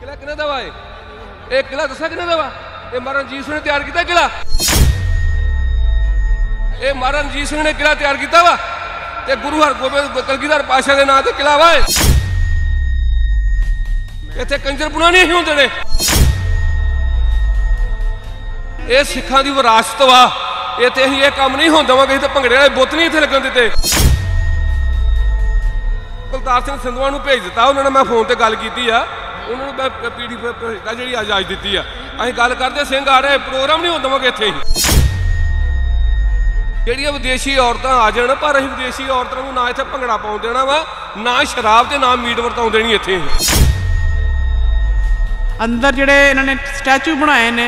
किला किन्ना दा वा ए किला दसा किन्ना दा वा ए महाराजा रणजीत सिंह ने तैयार किया किला ए महाराजा रणजीत सिंह ने किला तैयार किया वा ते गुरु हर गोबिंद कलगीधर पाशा दे नाम ते किला वा इत्थे कंजर पुना नहीं होंदे ने ए सिखां दी विरासत वा इत्थे असीं इह काम नहीं होण देवांगे ते भंगड़े वाले बुत नहीं इत्थे लगण दित्ते बलदार सिंह संधवा नूं भेज दित्ता उन्होंने मैं फोन ते गल कीती आ उन्होंने मैं पीडीएफ भेजता जी आजाद दी है अं गल करते सिंह आ रहे प्रोग्राम नहीं हो देवे इतने जोड़िया विदेशी औरत आ जाए पर अं विदेशी औरतों को ना इतने भंगड़ा पा देना वा ना शराब से ना मीट वरताओं देनी इतने अंदर जोड़े इन्होंने स्टैचू बनाए ने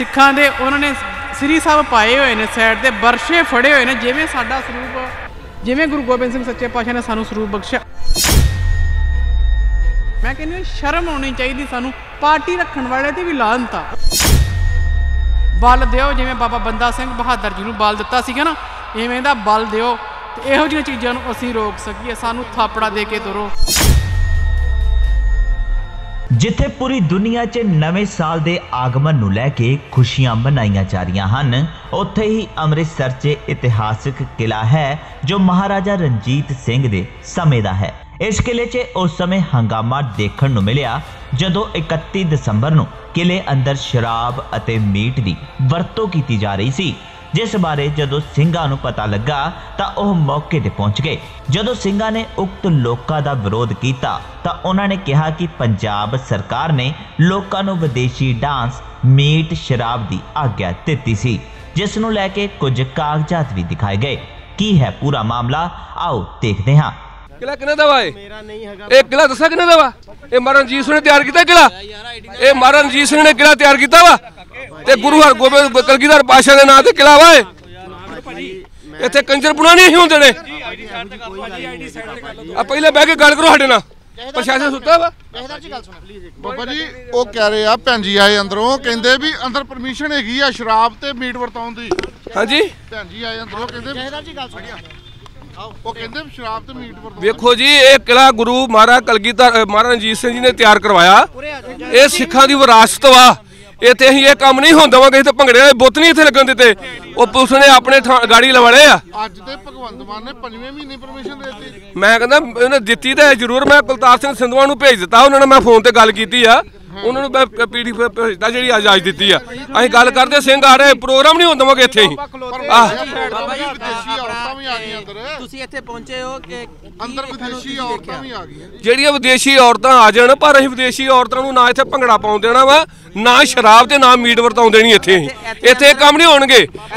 सिखा के उन्होंने श्री साहब पाए हुए हैं सैड के बरछे फड़े हुए हैं जिमें साडा सरूप जिमें गुरु गोबिंद सिंह सच्चे पातशाह ने सानू सरूप बख्शा मैं कहनी शर्म आनी चाहिए सानू पार्टी रखने वाले से भी लानता बल दो जिमें बाबा बंदा सिंह बहादुर जी ने बल दिता सीगा ना इवें दा बल दो इहो जिही चीज़ां नूं असीं रोक सकीए सानू थापड़ा दे के तुरो। जिथे पूरी दुनिया 'च नवे साल के आगमन नूं लैके खुशियां मनाईयां जा रहियां हन उत्थे ही अमृतसर 'च इतिहासिक किला है जो महाराजा रणजीत सिंह दे समें दा है। इस किले 'च उस समय हंगामा देखण नूं मिलिया जदों 31 दसंबर नूं किले अंदर शराब अते मीट दी वरतों कीती जा रही सी जिस बारे जदों सिंघां नूं पता लगा तां ओह मौके ते पहुंच गए। जदों सिंघां ने उक्त लोकां दा विरोध कीता तां उन्हां ने कहा कि पंजाब सरकार ने लोकां नूं विदेशी डांस मीट शराब दी आग्या दित्ती सी जिस नूं लैके कुछ कागजात भी दिखाए गए। की है पूरा मामला आओ देखदे हां। किला किन्ना दा वा ए किला दसा किन्ना दा वा ए महाराजा रणजीत सिंह ने तैयार किया किला ए महाराजा रणजीत सिंह ने किला तैयार किया वा ते गुरु हर गोबिंद कलगीधर पाशाह के नाम से किला वा इत्थे कंजर पुना नहीं होंदे ने आ पहले बह के गल करो साडे नाल प्रशासन सुता वा बाबा जी वो कह रहे आ भैन जी आए अंदरों कहंदे भी अंदर परमिशन हैगी आ शराब ते मीट वरताउण दी। हां जी भैन जी आए अंदरों कहंदे वेखो जी ये किला गुरु महाराज कलगीधर महाराजा रणजीत सिंह जी ने तैयार करवाया ये सिखा की विरासत वा इतने अं ये काम नहीं होने देवे इतने भंगड़े वाले बुत नहीं इतने लगन दिते और पुलिस ने अपने गाड़ी लवाड़े आ। मैं कहना उन्हें दिती तो है जरूर मैं बलदार सिंह संधवा नूं भेज दिता उन्होंने मैं फोन पर गल की उन्होंने मैं पीडीएफ भेजता जी आजाद दी है अं गल करते सिंह आ रहे प्रोग्राम नहीं होने देवे इतने जोड़िया विदेशी औरत आ जाए पर अं विदेशी औरतों को ना इतने भंगड़ा पा देना वा ना शराब से ना मीट वरताओं देनी इतने इतने काम नहीं होने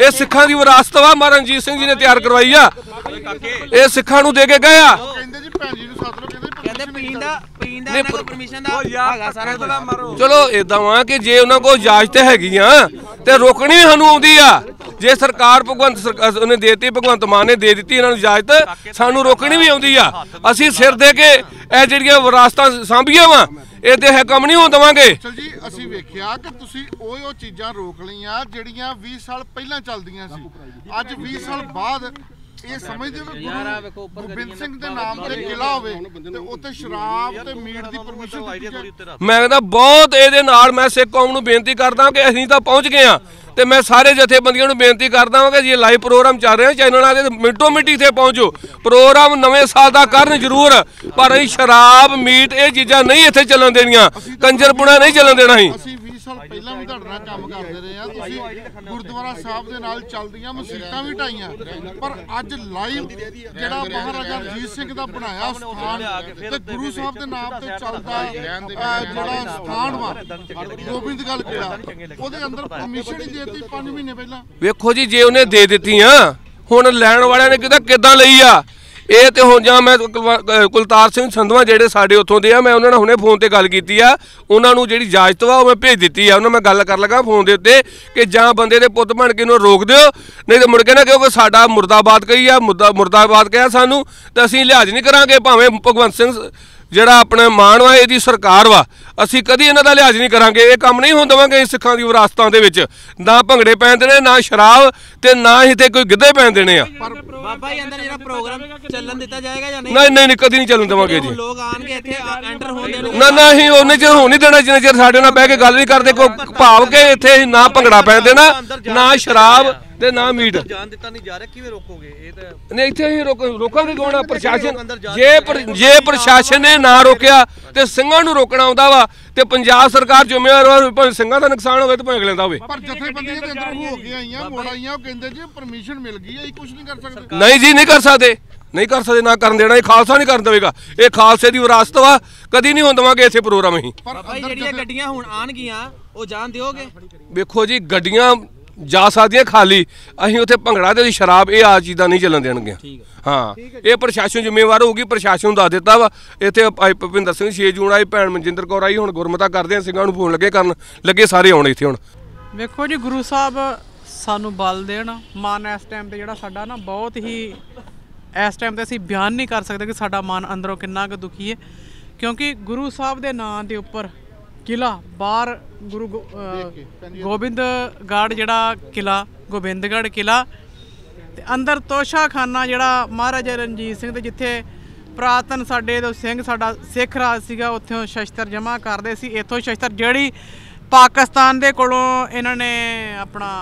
ये सिखा की विरासत वा महाराजा रणजीत सिंह जी ने तैयार करवाई आ ये सिखा दे के गए चलो ऐसा वा कि जे उन्होंने को इजाजत है रोकनी सानू आउंदी आ जे सरकार भगवंत ने देती भगवंत मान ने दे दी इन्होंने इजाजत सानू रोकनी भी आउंदी आ असीं सिर दे के इह जिहड़ियां विरासतां सांभियां वा इहदे है कम नहीं होण देवांगे। जी असीं वेखिआ कि तुसीं ओह चीज़ां रोक लईआं जिहड़ियां 20 साल पहिलां चलदियां सी अज 20 साल बाद मैं सारे जथेबंदियों नूं बेनती करदा हां कि जे लाइव प्रोग्राम चल रहे हैं चैनल मिंटो मिंट इत्थे पहुंचो प्रोग्राम नवें साल दा करन जरूर पर शराब मीट ये चीज़ां नहीं इत्थे चलन देणियां कंजरपुणा नहीं चलन देना ही। वेखो जी जे उन्हें दे दित्तियां हुण लैण वालियां ने किदा किदां लई आ ਇਹ तो हम जां मैं कुलतार सिंह संधवा जिहड़े साडे उत्थों दे आ मैं उन्होंने हुणे फोन पर गल की उन्होंने जिहड़ी इजाजत वा मैं भेज दी है उन्होंने मैं गल कर लगा फोन के उत्ते कि जां बंदे दे पुत्त बन के रोक दिओ नहीं तो मुड़ के ना कहो कि साडा मुर्दाबाद कही आ मुर्दाबाद कहा सानू ते असीं लिहाज नहीं करांगे भावें भगवंत सिंह ਜਿਹੜਾ अपने ਮਾਣ ਵਾ ਇਹਦੀ सरकार ਵਾ ਅਸੀਂ ਕਦੀ ਇਹਨਾਂ ਦਾ ਲਿਹਾਜ਼ नहीं ਕਰਾਂਗੇ। ਇਹ ਕੰਮ नहीं ਹੋਣ ਦੇਵਾਂਗੇ ਸਿੱਖਾਂ ਦੀ ਵਿਰਾਸਤਾਂ ਦੇ ਵਿੱਚ। ਨਾ ਭੰਗੜੇ ਪੈਂਦੇ ਨੇ, ਨਾ ਸ਼ਰਾਬ ਤੇ ਨਾ ਹੀ ਤੇ ਕੋਈ ਗਿੱਧੇ ਪੈਂਦੇ ਨੇ। ਆ ਬਾਬਾ ਜੀ ਅੰਦਰ ਜਿਹੜਾ ਪ੍ਰੋਗਰਾਮ ਚੱਲਣ ਦਿੱਤਾ ਜਾਏਗਾ ਜਾਂ ਨਹੀਂ? ਨਹੀਂ ਨਹੀਂ, ਕਦੀ ਨਹੀਂ ਚੱਲਣ ਦੇਵਾਂਗੇ ਜੀ। ਲੋਕ ਆਣਗੇ ਇੱਥੇ ਐਂਟਰ ਹੋਣ ਦੇਣਗੇ ਨਾ? ਨਹੀਂ, ਉਹਨੇ ਚਿਰ ਹੋਣ ਨਹੀਂ ਦੇਣਾ ਜਿੰਨੇ ਚਿਰ ਸਾਡੇ ਨਾਲ ਬਹਿ ਕੇ ਗੱਲ ਨਹੀਂ ਕਰਦੇ। ਕੋਈ ਭਾਵ ਕੇ ਇੱਥੇ ਨਾ ਭੰਗੜਾ ਪੈਂਦੇ ਨਾ, ਨਾ ਸ਼ਰਾਬ ਤੇ ਨਾ ਮੀਟ। ਜਾਣ ਦਿੱਤਾ ਨਹੀਂ ਜਾ ਰਿਹਾ, ਕਿਵੇਂ ਰੋਕੋਗੇ? ਇਹ ਤਾਂ ਨਹੀਂ, ਇੱਥੇ ਹੀ ਰੋਕਾਂਗੇ। ਕੌਣ ਆ? ਪ੍ਰਸ਼ਾਸਨ। ਜੇ ਪ੍ਰਸ਼ਾਸਨ ਨੇ ਨਾ ਰੋਕਿਆ ਤੇ ਸਿੰਘਾਂ ਨੂੰ ਰੋਕਣਾ ਆਉਂਦਾ ਵਾ ਤੇ ਪੰਜਾਬ ਸਰਕਾਰ ਜ਼ਿੰਮੇਵਾਰ ਵਾ। ਭਾਵੇਂ ਸਿੰਘਾਂ ਦਾ ਨੁਕਸਾਨ ਹੋਵੇ ਤੇ ਭਾਵੇਂ ਅਗਲਿਆਂ ਦਾ ਹੋਵੇ। ਪਰ ਜਥੇਬੰਦੀਆਂ ਦੇ ਅੰਦਰ ਹੋ ਕੇ ਆਈਆਂ, ਮੋੜ ਆਈਆਂ, ਉਹ ਕਹਿੰਦੇ ਜੀ ਪਰਮਿਸ਼ਨ ਮਿਲ ਗਈ ਹੈ, ਇਹ ਕੁਝ ਨਹੀਂ ਕਰ ਸਕਦੇ। ਨਹੀਂ ਜੀ, ਨਹੀਂ ਕਰ ਸਕਦੇ, नहीं कर सकते, ना कर देना। ये खालसा नहीं कर देगा, ये खालसे की विरासत वा। कभी नहीं होने देवे इस प्रोग्राम ही। देखो जी, गड्डियां जा सकदियां खाली, असीं उत्थे भंगड़ा ते शराब ये आ चीज़ां नहीं चलन देणगे। हाँ, ये प्रशासन जिम्मेवार होगी। प्रशासन दस दिता वा। इत्थे भुपिंदर सिंह 6 जून आई, भैन मनजिंदर कौर आई, हुण गुरमता करदे आं, सिंघां नूं फोन लगे करन लगे सारे आउण इत्थे। हुण वेखो जी, गुरु साहब सानूं बल देण। मन इस टाइम ते जिहड़ा साडा ना बहुत ही इस टाइम तो असी बयान नहीं कर सकते कि साडा मन अंदरों कितना क दुखी है, क्योंकि गुरु साहब के नाँ के उपर किला बाहर गुरु गोबिंदगढ़ जड़ा किला, गोबिंदगढ़ किला अंदर तोशाखाना जड़ा महाराजा रणजीत सिंह जिथे पुरातन साढ़े तो सिंह साडा सिख राज सीगा, उत्थों शस्त्र जमा करते सी। इथों शस्त्र जड़ी पाकिस्तान दे कोलों इन्हां ने अपना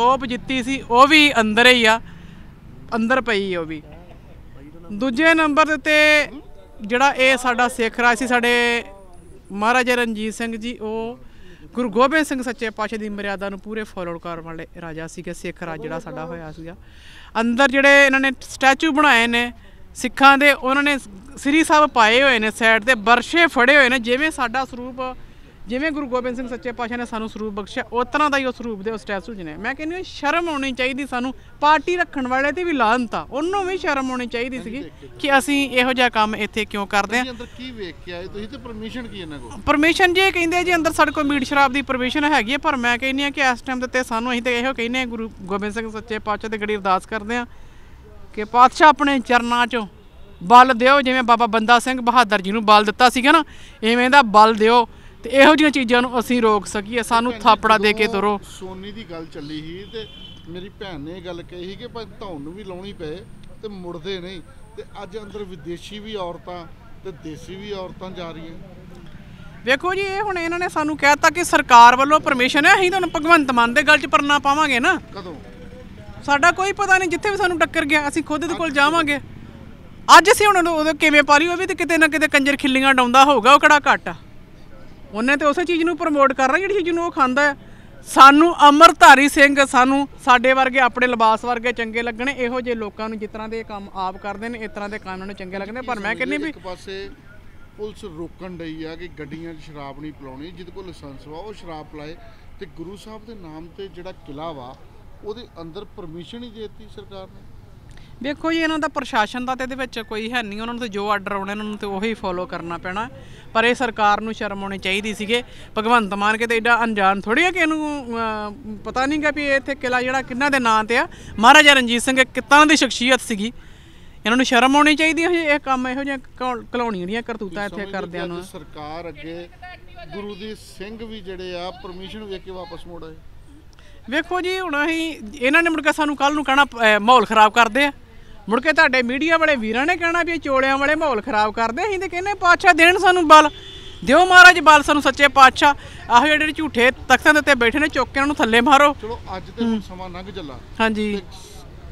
तोप जित्ती सी, वो भी अंदर ही आ, अंदर पई। वो भी दूजे नंबर ते जिहड़ा ये साडा सिख राज सी, साडे महाराजा रणजीत सिंह जी वो गुरु गोबिंद सिंह सच्चे पातशाह दी मर्यादा नूं पूरे फॉलो करन वाले राजा सीगे। सिख राज जिहड़ा साडा होया सीगा, अंदर जिहड़े इन्हां ने स्टैचू बनाए ने सिखां दे, उन्हां ने श्री साहब पाए होए ने साइड ते, बरशे फड़े होए ने। जिवें साडा स्वरूप, जिवें गुरु गोबिंद सिंह सच्चे पातशाह ने सानूं स्वरूप बख्शिया, उस तरह का ही उस स्वरूप दे स्टैचू ने। मैं कहनी शर्म आनी चाहिए सानू, पार्टी रखने वाले ते भी लानता, उन्होंने भी शर्म आनी चाहिए सी कि असी इहो जिहा काम इत्थे क्यों करदे आं। परमिशन जी कहिंदे जी अंदर साडे कोल मीट शराब की परमिशन हैगी, पर मैं कहनी कि इस टाइम ते सानू असीं ते इहो कहने गुरु गोबिंद सिंह सच्चे पातशाह ते गड़ी अरदास करदे आं कि पातशाह अपने चरनां चों बल दिओ, जिवें बाबा बंदा सिंह बहादुर जी नूं बल दित्ता सीगा ना, इवें दा बल दिओ ਤੇ ਇਹੋ ਜਿਹੀਆਂ ਚੀਜ਼ਾਂ ਨੂੰ ਅਸੀਂ ਰੋਕ ਸਕੀਏ। ਸਾਨੂੰ ਥਾਪੜਾ ਦੇ ਕੇ ਤੁਰੋ। ਸੋਨੀ ਦੀ ਗੱਲ ਚੱਲੀ ਸੀ ਤੇ ਮੇਰੀ ਭੈਣ ਨੇ ਗੱਲ ਕਹੀ ਸੀ ਕਿ ਭਾਈ ਤੁਹਾਨੂੰ ਵੀ ਲਾਉਣੀ ਪਏ ਤੇ ਮੁੜਦੇ ਨਹੀਂ, ਤੇ ਅੱਜ ਅੰਦਰ ਵਿਦੇਸ਼ੀ ਵੀ ਔਰਤਾਂ ਤੇ ਦੇਸੀ ਵੀ ਔਰਤਾਂ ਜਾ ਰਹੀਆਂ। ਵੇਖੋ ਜੀ, ਇਹ ਹੁਣ ਇਹਨਾਂ ਨੇ ਸਾਨੂੰ ਕਹਿਤਾ ਕਿ ਸਰਕਾਰ ਵੱਲੋਂ ਪਰਮਿਸ਼ਨ ਹੈ, ਅਸੀਂ ਤੁਹਾਨੂੰ ਭਗਵੰਤ ਮਾਨ ਦੇ ਗੱਲ 'ਚ ਪਰਨਾ ਪਾਵਾਂਗੇ ਨਾ। ਕਦੋਂ ਸਾਡਾ ਕੋਈ ਪਤਾ ਨਹੀਂ, ਜਿੱਥੇ ਵੀ ਸਾਨੂੰ ਟੱਕਰ ਗਿਆ ਅਸੀਂ ਖੁਦ ਦੇ ਕੋਲ ਜਾਵਾਂਗੇ। ਅੱਜ ਅਸੀਂ ਹੁਣ ਉਹਦੇ ਕਿਵੇਂ ਪਾਲੀ, ਉਹ ਵੀ ਤੇ ਕਿਤੇ ਨਾ ਕਿਤੇ ਕੰਜਰ ਖਿੱਲੀਆਂ ਡਾਉਂਦਾ ਹੋਊਗਾ, ਉਹ ਕਿਹੜਾ ਘੱਟ ਆ। उन्हें तो उस चीज़ को प्रमोट करना जी चीज़ वो खाता है। सानू अमरधारी सिंह, सानू साडे वर्गे अपने लिबास वर्गे चंगे लगने, इहो जे लोगों जिस तरह के काम आप करते हैं इस तरह के काम उन्होंने चंगे लगने। पर मैं कहनी भी पुलिस रोकन दी है कि गड्डियां शराब नहीं पिलानी, जिद को लाइसेंस वा वो शराब पिलाए, तो गुरु साहब के नाम से जिहड़ा किला वा उहदे अंदर परमिशन ही देती सरकार ने। देखो जी, इन्हों का प्रशासन का तो कोई है नहीं, उन्होंने तो जो आर्डर आने उन्होंने तो वही फॉलो करना पैना। पर यह सरकार नूं शर्म आनी चाहिए सी। भगवंत मान के तो एडा अनजान थोड़ी है कि इनू पता नहीं गा भी इत्थे किला जिहड़ा किन्हां दे नां ते आ, महाराजा रणजीत सिंह कितना दी शख्सियत सीगी। इन्हां नूं शर्म आनी चाहिए है, इह काम इहो जिहा घलाउणी जिहियां करतूतां इत्थे करदियां नूं। सरकार अगे गुरु दे सिंह भी जिहड़े आ परमिशन वे के वापस मोड़ आए। ਵੇਖੋ ਜੀ, ਹੁਣ ਅਸੀਂ ਇਹਨਾਂ ਨੇ ਮੁੜ ਕੇ ਸਾਨੂੰ ਕੱਲ੍ਹ ਨੂੰ ਕਹਿਣਾ ਮਾਹੌਲ ਖਰਾਬ ਕਰਦੇ ਆ, ਮੁੜ ਕੇ ਤੁਹਾਡੇ ਮੀਡੀਆ ਵਾਲੇ ਵੀਰਾਂ ਨੇ ਕਹਿਣਾ ਵੀ ਇਹ ਚੋਲਿਆਂ ਵਾਲੇ ਮਾਹੌਲ ਖਰਾਬ ਕਰਦੇ। ਅਸੀਂ ਤਾਂ ਕਹਿੰਦੇ ਪਾਤਸ਼ਾਹ ਦੇਣ ਸਾਨੂੰ ਬਲ, ਦਿਓ ਮਹਾਰਾਜ ਬਲ ਸਾਨੂੰ ਸੱਚੇ ਪਾਤਸ਼ਾਹ। ਆਹੋ ਜਿਹੜੇ ਝੂਠੇ ਤਖਤਾਂ ਦੇ ਉੱਤੇ ਬੈਠੇ ਨੇ, ਚੁੱਕ ਕੇ ਉਹਨਾਂ ਨੂੰ ਥੱਲੇ ਮਾਰੋ। ਚਲੋ ਅੱਜ ਤੇ ਸਮਾਂ ਲੰਘ ਚੱਲਾ। ਹਾਂਜੀ,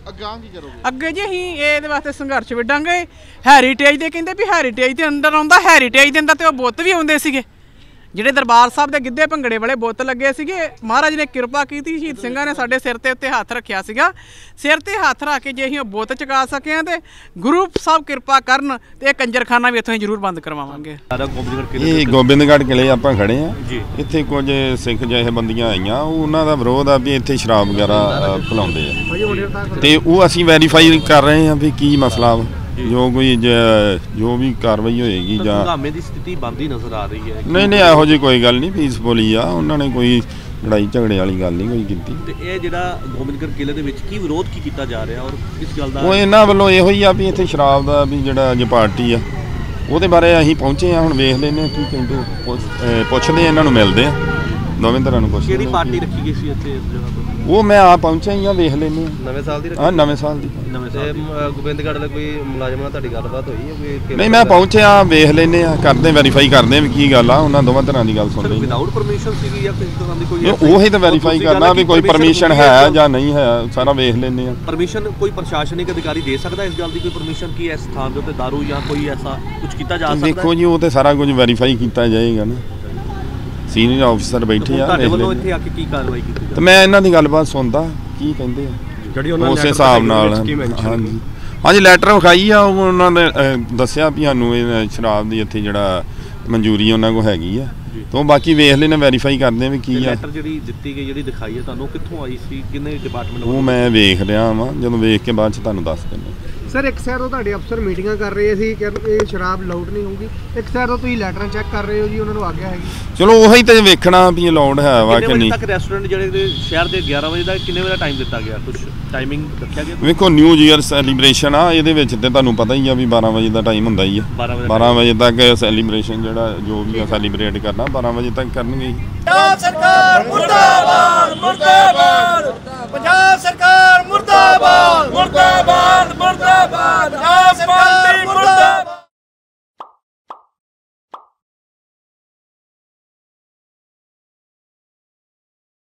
ਅੱਗਾਂ ਕੀ ਕਰੋਗੇ? ਅੱਗੇ ਜੀ ਅਸੀਂ ਇਹਦੇ ਵਾਸਤੇ ਸੰਘਰਸ਼ ਵਿੱਢਾਂਗੇ। ਹੈਰੀਟੇਜ ਦੇ ਕਹਿੰਦੇ ਵੀ ਹੈਰੀਟੇਜ ਦੇ ਅੰਦਰ ਆਉਂਦਾ, ਹੈਰੀਟੇਜ ਦੇ ਅੰਦਰ ਤੇ ਉਹ ਬੁੱਤ ਵੀ ਆਉਂਦੇ ਸੀਗੇ ਜਿਹੜੇ ਦਰਬਾਰ ਸਾਹਿਬ ਦੇ ਗਿੱਧੇ ਭੰਗੜੇ ਵਾਲੇ ਬੁੱਤ ਲੱਗੇ ਸੀਗੇ। ਮਹਾਰਾਜ ਨੇ ਕਿਰਪਾ ਕੀਤੀ, ਸ਼ਹੀਦ ਸਿੰਘਾਂ ਨੇ ਸਾਡੇ ਸਿਰ ਤੇ ਉੱਤੇ ਹੱਥ ਰੱਖਿਆ ਸੀਗਾ। ਸਿਰ ਤੇ ਹੱਥ ਰੱਖ ਕੇ ਜੇ ਅਸੀਂ ਉਹ ਬੁੱਤ ਚੁਕਾ ਸਕੇ ਹਾਂ ਤੇ ਗੁਰੂ ਸਾਹਿਬ ਕਿਰਪਾ ਕਰਨ ਤੇ ਇਹ ਕੰਜਰਖਾਨਾ ਵੀ ਇੱਥੋਂ ਜ਼ਰੂਰ ਬੰਦ ਕਰਵਾਵਾਂਗੇ। ਇਹ ਗੋਬਿੰਦਗੜ੍ਹ ਕਿਲੇ ਆਪਾਂ ਖੜੇ ਆ, ਇੱਥੇ ਕੁਝ ਸਿੱਖ ਜਥੇਬੰਦੀਆਂ ਆਈਆਂ, ਉਹਨਾਂ ਦਾ ਵਿਰੋਧ ਆ ਵੀ ਇੱਥੇ ਸ਼ਰਾਬ ਵਗੈਰਾ ਪਿਲਾਉਂਦੇ ਆ, ਤੇ ਉਹ ਅਸੀਂ ਵੈਰੀਫਾਈ ਕਰ ਰਹੇ ਹਾਂ ਵੀ ਕੀ ਮਸਲਾ ਵਾ। जो कोई जो भी कार्रवाई होएगी हंगामे की स्थिति बनती नजर आ रही है। नहीं नहीं, इहो जी कोई गल नहीं, पीसफुल ही आ, उन्होंने कोई लड़ाई झगड़े वाली गल नहीं कोई कीती। ते इह जिहड़ा गोबिंदगढ़ किले दे विच की विरोध की कीता जा रहा है और किस गल दा? ओह इन्हां वल्लों इहो ही आ भी इत्थे शराब दा भी जिहड़ा अज पार्टी आ ਉਹਦੇ ਬਾਰੇ ਅਸੀਂ ਪਹੁੰਚੇ ਹਾਂ। ਹੁਣ ਵੇਖਦੇ ਨੇ ਕੀ ਕਹਿੰਦੇ, ਪੁੱਛਦੇ ਇਹਨਾਂ ਨੂੰ, ਮਿਲਦੇ ਆ ਨਵੇਂ ਤਰ੍ਹਾਂ ਨੂੰ ਪੁੱਛਦੇ। ਕਿਹੜੀ ਪਾਰਟੀ ਰੱਖੀ ਗਈ ਸੀ ਇੱਥੇ ਇਸ ਜਗ੍ਹਾ ਤੇ? ਉਹ ਮੈਂ ਆ ਪਹੁੰਚਿਆ ਹੀ ਆ, ਵੇਖ ਲੈਂਦੇ ਨਵੇਂ ਸਾਲ ਦੀ। ਹਾਂ ਨਵੇਂ ਸਾਲ ਦੀ। ਗੋਬਿੰਦਗੜ੍ਹ ਦਾ ਕੋਈ ਮੁਲਾਜ਼ਮ ਨਾਲ ਤੁਹਾਡੀ ਗੱਲਬਾਤ ਹੋਈ? ਨਹੀਂ ਮੈਂ ਪਹੁੰਚਿਆ, ਵੇਖ ਲੈਂਦੇ ਆ, ਕਰਦੇ ਵੈਰੀਫਾਈ ਕਰਦੇ ਆ ਵੀ ਕੀ ਗੱਲ ਆ। ਉਹਨਾਂ ਦੋਵਾਂ ਤਰ੍ਹਾਂ ਦੀ ਗੱਲ ਸੁਣ ਲਈ। ਵਿਦਆਊਟ ਪਰਮਿਸ਼ਨ ਸੀਗੀ ਜਾਂ ਕਿਸੇ ਤਰ੍ਹਾਂ ਦੀ ਕੋਈ? ਉਹੀ ਤਾਂ ਵੈਰੀਫਾਈ ਕਰਨਾ ਵੀ ਕੋਈ ਪਰਮਿਸ਼ਨ ਹੈ ਜਾਂ ਨਹੀਂ ਹੈ, ਸਾਰਾ ਵੇਖ ਲੈਂਦੇ ਆ। ਪਰਮਿਸ਼ਨ ਕੋਈ ਪ੍ਰਸ਼ਾਸਨਿਕ ਅਧਿਕਾਰੀ ਦੇ ਸਕਦਾ ਇਸ ਗੱਲ ਦੀ? ਕੋਈ ਪਰਮਿਸ਼ਨ ਕੀ ਇਸ ਥਾਂ ਦੇ ਉੱਤੇ ਦਾਰੂ ਜਾਂ ਕੋਈ ਐਸਾ ਕੁਝ ਕੀਤਾ ਜਾ ਸਕਦਾ? ਦੇਖੋ ਜੀ ਉਹ ਤੇ ਸਾਰਾ ਕੁਝ ਵੈਰੀਫਾਈ ਕੀਤਾ ਜਾਏਗਾ ਨਾ। ਸੀਨੀਅਰ ਆਫਿਸਰ ਬੈਠੇ ਆ, ਤੇ ਮੈਂ ਇਹਨਾਂ ਦੀ ਗੱਲਬਾਤ ਸੁਣਦਾ ਕੀ ਕਹਿੰਦੇ ਆ ਉਸ ਹਿਸਾਬ ਨਾਲ। ਹਾਂਜੀ ਹਾਂਜੀ, ਲੈਟਰ ਵਿਖਾਈ ਆ। ਉਹਨਾਂ ਨੇ ਦੱਸਿਆ ਵੀ ਸਾਨੂੰ ਇਹ ਸ਼ਰਾਬ ਦੀ ਇੱਥੇ ਜਿਹੜਾ ਮਨਜ਼ੂਰੀ ਉਹਨਾਂ ਕੋਲ ਹੈਗੀ ਆ, ਤੋਂ ਬਾਕੀ ਵੇਖ ਲੈਣਾ, ਵੈਰੀਫਾਈ ਕਰਦੇ ਆ ਵੀ ਕੀ ਆ। ਲੈਟਰ ਜਿਹੜੀ ਦਿੱਤੀ ਗਈ, ਜਿਹੜੀ ਦਿਖਾਈ ਆ ਤੁਹਾਨੂੰ, ਕਿੱਥੋਂ ਆਈ ਸੀ, ਕਿੰਨੇ ਡਿਪਾਰਟਮੈਂਟ? ਉਹ ਮੈਂ ਵੇਖ ਰਿਹਾ ਵਾਂ, ਜਦੋਂ ਵੇਖ ਕੇ ਬਾਅਦ ਚ ਤੁਹਾਨੂੰ ਦੱਸ ਦਿੰਦਾ। ਸਰ ਇੱਕ ਸਾਈਡ ਤੋਂ ਤੁਹਾਡੇ ਅਫਸਰ ਮੀਟਿੰਗਾਂ ਕਰ ਰਹੇ ਸੀ ਕਿ ਇਹ ਸ਼ਰਾਬ ਅਲਾਊਡ ਨਹੀਂ ਹੋਊਗੀ, ਇੱਕ ਸਾਈਡ ਤੋਂ ਤੁਸੀਂ ਲੈਟਰਾਂ ਚੈੱਕ ਕਰ ਰਹੇ ਹੋ ਜੀ, ਉਹਨਾਂ ਨੂੰ ਆਗਿਆ ਹੈਗੀ। ਚਲੋ ਉਹੀ ਤਾਂ ਵੇਖਣਾ ਵੀ ਅਲਾਊਡ ਹੈ ਵਾ ਕਿ ਨਹੀਂ। ਤੱਕ ਰੈਸਟੋਰੈਂਟ ਜਿਹੜੇ ਸ਼ਹਿਰ ਦੇ 11 ਵਜੇ ਦਾ ਕਿੰਨੇ ਵਜੇ ਟਾਈਮ ਦਿੱਤਾ ਗਿਆ, ਕੁਝ ਟਾਈਮਿੰਗ ਰੱਖਿਆ ਗਿਆ? ਵੇਖੋ ਨਿਊ ਈਅਰ ਸੈਲੀਬ੍ਰੇਸ਼ਨ ਆ, ਇਹਦੇ ਵਿੱਚ ਤੇ ਤੁਹਾਨੂੰ ਪਤਾ ਹੀ ਆ ਵੀ 12 ਵਜੇ ਦਾ ਟਾਈਮ ਹੁੰਦਾ ਹੀ ਆ। 12 ਵਜੇ ਤੱਕ ਸੈਲੀਬ੍ਰੇਸ਼ਨ ਜਿਹੜਾ ਜੋ ਵੀ ਆ ਸੈਲੀਬ੍ਰੇਟ ਕਰਨਾ 12 ਵਜੇ ਤੱਕ ਕਰਨਗੇ।